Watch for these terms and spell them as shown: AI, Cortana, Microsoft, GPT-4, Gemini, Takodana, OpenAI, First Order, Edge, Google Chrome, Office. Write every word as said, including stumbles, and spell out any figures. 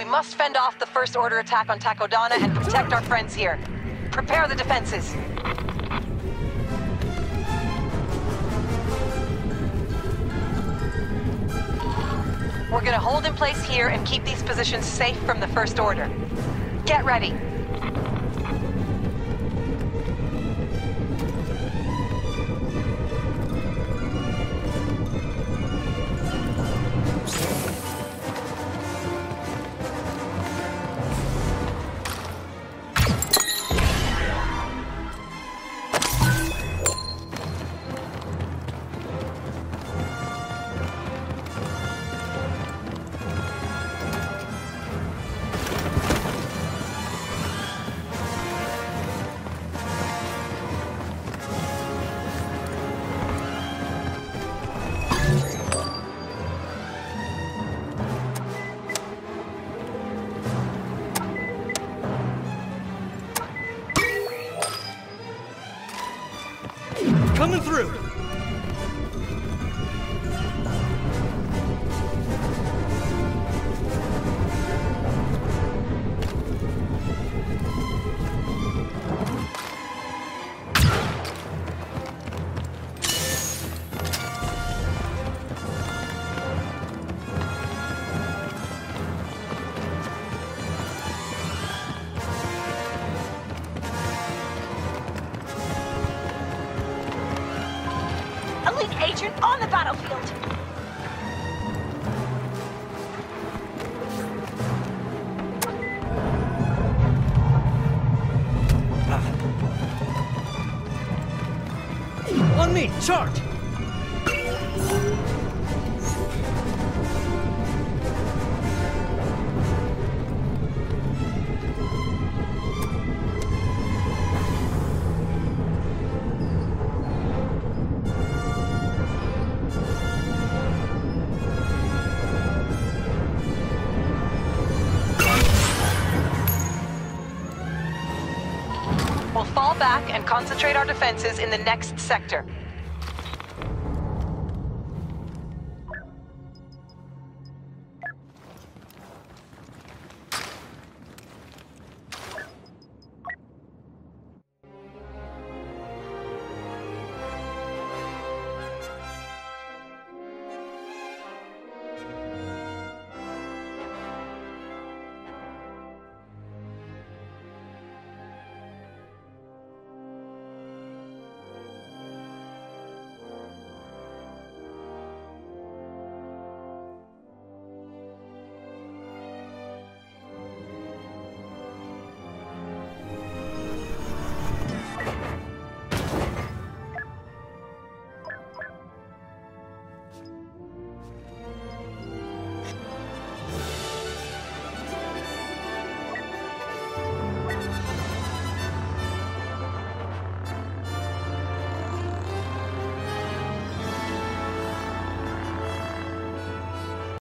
We must fend off the First Order attack on Takodana and protect our friends here. Prepare the defenses. We're gonna hold in place here and keep these positions safe from the First Order. Get ready. Coming through! Agent on the battlefield! On me! Charge! We'll fall back and concentrate our defenses in the next sector.